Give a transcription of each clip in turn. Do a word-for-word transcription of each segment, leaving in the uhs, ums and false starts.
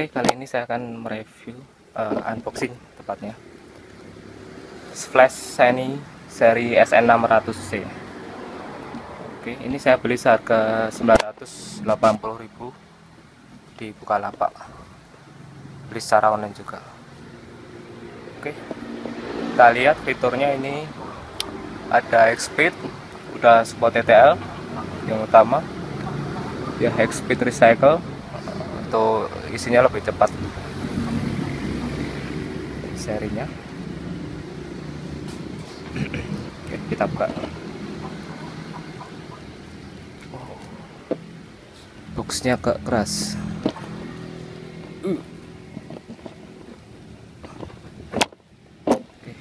Oke, kali ini saya akan mereview uh, unboxing tepatnya flash Shanny seri S N enam ratus C. Oke, ini saya beli seharga sembilan ratus delapan puluh ribu di Bukalapak, beli secara online juga. Oke, kita lihat fiturnya. Ini ada X Speed, udah support T T L yang utama ya, X Speed Recycle untuk isinya lebih cepat serinya. Oke, kita buka. Boxnya agak keras. Oke,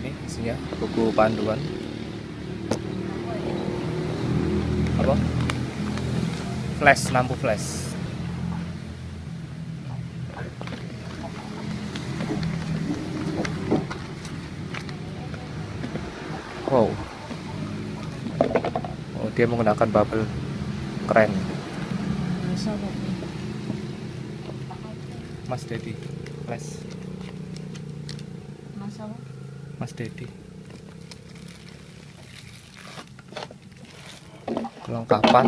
ini isinya buku panduan apa? Flash, lampu flash. Wow, oh, dia menggunakan bubble, keren. Mas Dedi, flash. Mas Dedi, kelengkapan.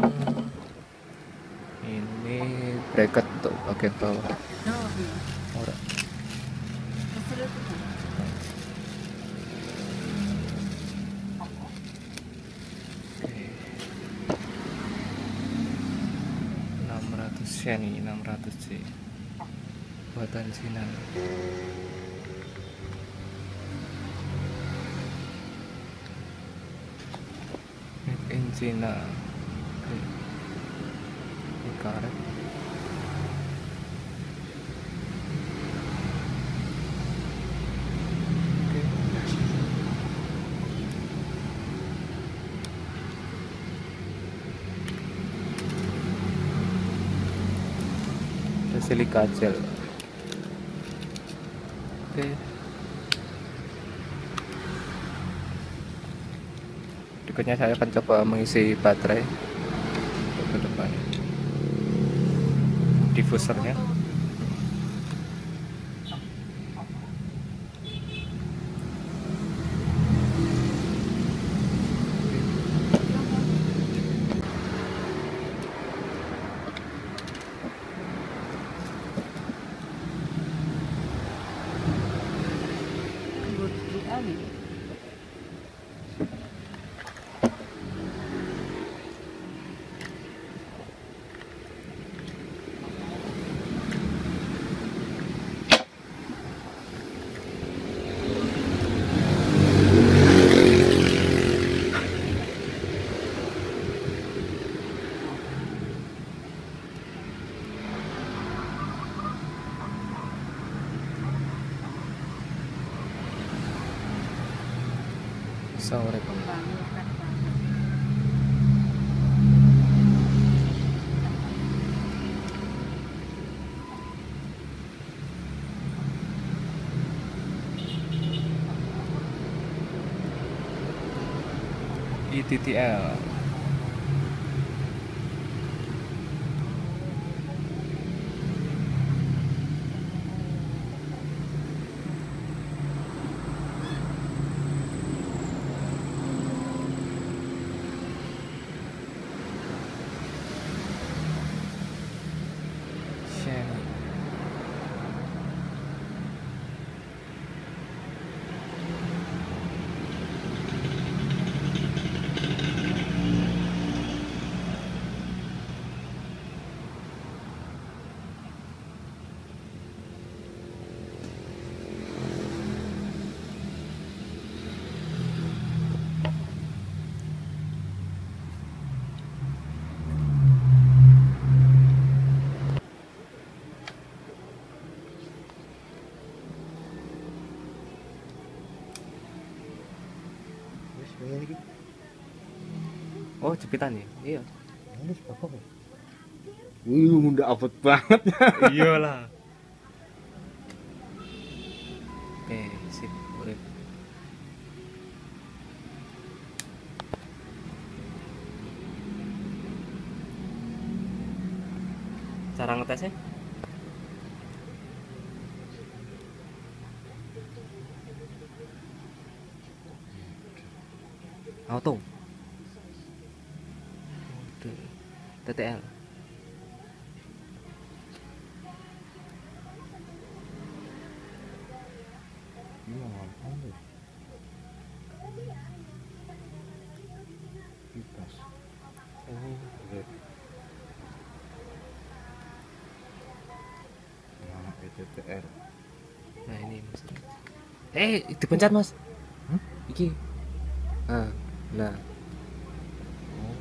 Ini bracket untuk bagian bawah. Orang. Shanny enam ratus C buatan Cina. Made in Cina. Ini karet. Silika gel. Oke, berikutnya saya akan coba mengisi baterai ke depan. Diffusernya sore E T T L. Oh, jepitan ya? Iya. Ini sebab apa? Ini udah abot banget. Iyalah. Oke, sip. Boleh. Cara ngetesnya? auto tê tê lờ. e tê tê lờ. Nah ini mas. Eh dipencet mas. Hmm? Iki. Ah, nah. Oh.